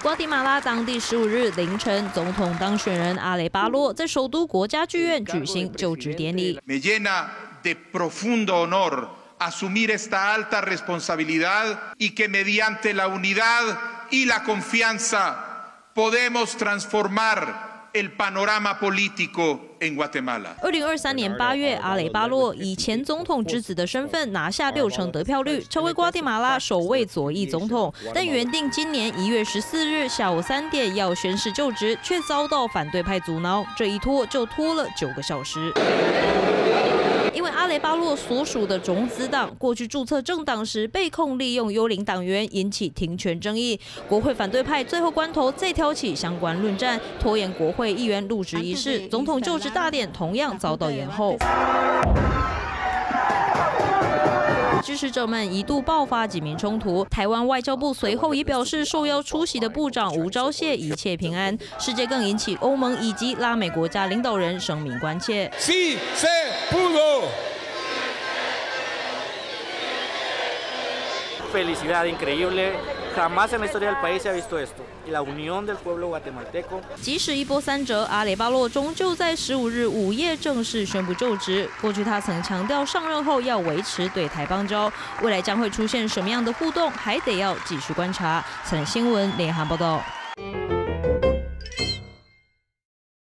瓜地马拉当地15日凌晨，总统当选人阿雷巴洛在首都国家剧院举行就职典礼。 asumir esta alta responsabilidad y que mediante la unidad y la confianza podemos transformar el panorama político. 2023年8月，阿雷巴洛以前总统之子的身份拿下60%得票率，成为瓜地马拉首位左翼总统。但原定今年1月14日下午3点要宣誓就职，却遭到反对派阻挠，这一拖就拖了9个小时。 因为阿雷巴洛所属的种子党过去注册政党时被控利用幽灵党员，引起停权争议。国会反对派最后关头再挑起相关论战，拖延国会议员入职仪式，总统就职大典同样遭到延后。 支持者们一度爆发警民冲突，台湾外交部随后也表示，受邀出席的部长吴钊燮一切平安。事件更引起欧盟以及拉美国家领导人声明关切。即使一波三折，阿雷巴洛终究在15日午夜正式宣布就职。过去他曾强调上任后要维持对台邦交，未来将会出现什么样的互动，还得要继续观察。三立新闻联合报道。